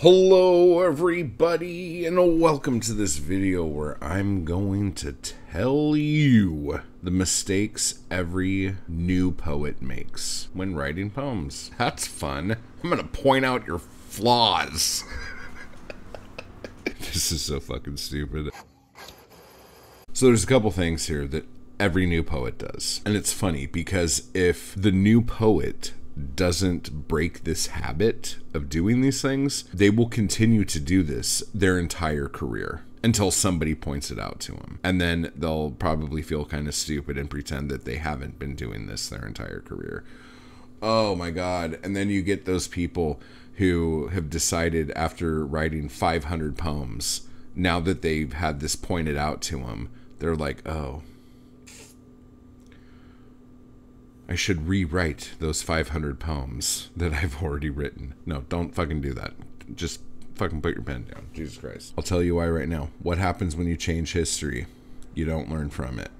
Hello everybody, and welcome to this video where I'm going to tell you the mistakes every new poet makes when writing poems. That's fun. I'm gonna point out your flaws. This is so fucking stupid. So there's a couple things here that every new poet does. And it's funny because if the new poet doesn't break this habit of doing these things, they will continue to do this their entire career until somebody points it out to them. And then they'll probably feel kind of stupid and pretend that they haven't been doing this their entire career. Oh my God. And then you get those people who have decided after writing 500 poems, now that they've had this pointed out to them, they're like, oh, I should rewrite those 500 poems that I've already written. No, don't fucking do that. Just fucking put your pen down. Jesus Christ. I'll tell you why right now. What happens when you change history? You don't learn from it.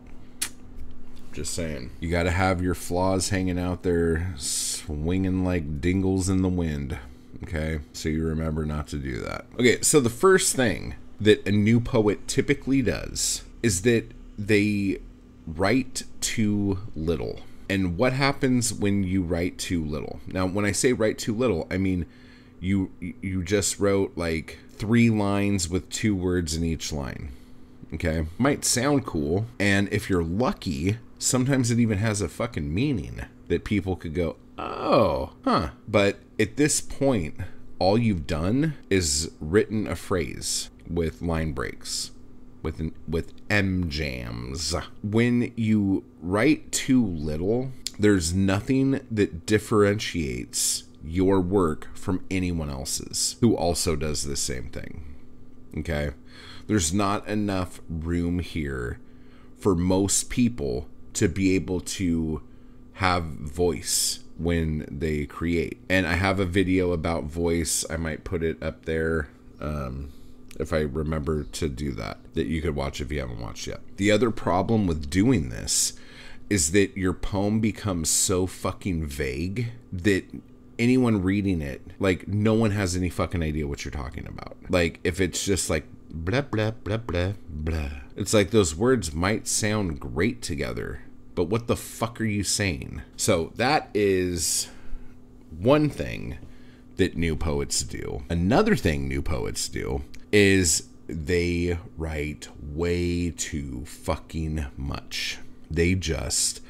Just saying. You gotta have your flaws hanging out there, swinging like dingles in the wind. Okay? So you remember not to do that. Okay, so the first thing that a new poet typically does is that they write too little. And what happens when you write too little? Now, when I say write too little, I mean you just wrote like 3 lines with 2 words in each line, okay? Might sound cool, and if you're lucky, sometimes it even has a fucking meaning that people could go, oh, huh. But at this point, all you've done is written a phrase with line breaks. With M-jams. When you write too little, there's nothing that differentiates your work from anyone else's who also does the same thing, okay? There's not enough room here for most people to be able to have voice when they create. And I have a video about voice. I might put it up there. If I remember to do that you could watch if you haven't watched yet. The other problem with doing this is that your poem becomes so fucking vague that anyone reading it, like, no one has any fucking idea what you're talking about. Like, if it's just like, blah, blah, blah, blah, blah. It's like those words might sound great together, but what the fuck are you saying? So that is one thing that new poets do. Another thing new poets do is they write way too fucking much. They just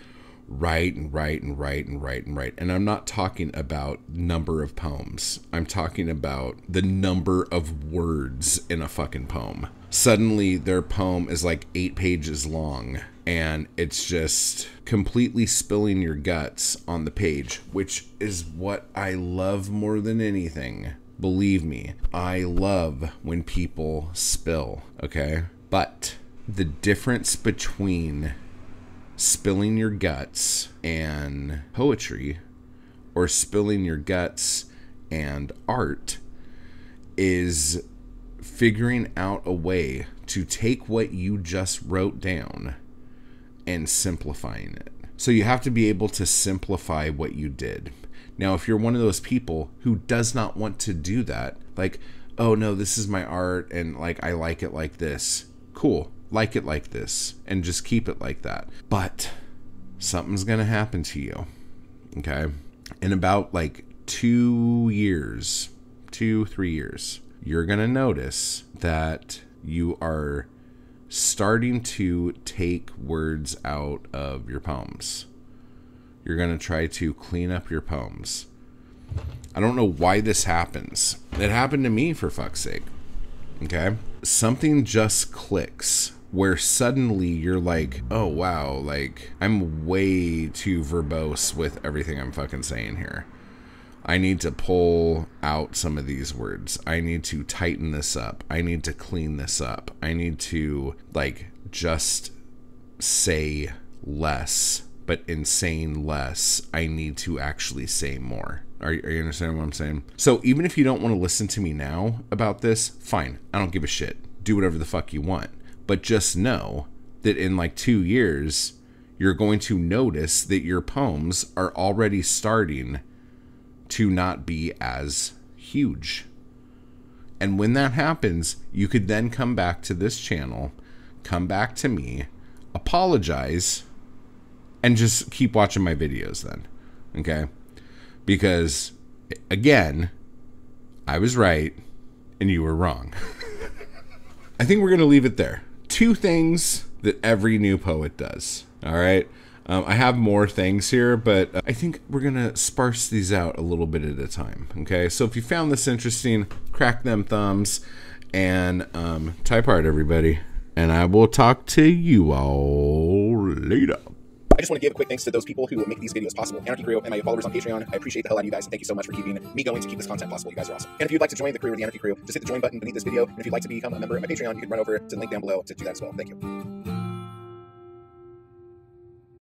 write and write and write and write and write. And I'm not talking about number of poems. I'm talking about the number of words in a fucking poem. Suddenly their poem is like 8 pages long and it's just completely spilling your guts on the page, which is what I love more than anything. Believe me, I love when people spill, okay? But the difference between spilling your guts and poetry or spilling your guts and art is figuring out a way to take what you just wrote down and simplifying it. So you have to be able to simplify what you did. Now, if you're one of those people who does not want to do that, like, oh no, this is my art and like I like it like this. Cool, like it like this and just keep it like that. But something's gonna happen to you, okay? In about like 2, 3 years, you're gonna notice that you are starting to take words out of your poems. You're going to try to clean up your poems. I don't know why this happens. It happened to me, for fuck's sake. Okay? Something just clicks where suddenly you're like, oh wow, like I'm way too verbose with everything I'm fucking saying here. I need to pull out some of these words. I need to tighten this up. I need to clean this up. I need to like just say less. But in saying less, I need to actually say more. Are you understanding what I'm saying? So even if you don't want to listen to me now about this, fine. I don't give a shit. Do whatever the fuck you want. But just know that in like 2 years, you're going to notice that your poems are already starting to not be as huge. And when that happens, you could then come back to this channel, come back to me, apologize, and just keep watching my videos then, okay? Because, again, I was right and you were wrong. I think we're going to leave it there. Two things that every new poet does, all right? I have more things here, but I think we're going to sparse these out a little bit at a time, okay? So if you found this interesting, crack them thumbs and type art, everybody. And I will talk to you all later. I just want to give a quick thanks to those people who make these videos possible. Anarchy Crew and my followers on Patreon. I appreciate the hell out of you guys, and thank you so much for keeping me going to keep this content possible. You guys are awesome. And if you'd like to join the crew or the Anarchy Crew, just hit the join button beneath this video. And if you'd like to become a member of my Patreon, you can run over to the link down below to do that as well. Thank you.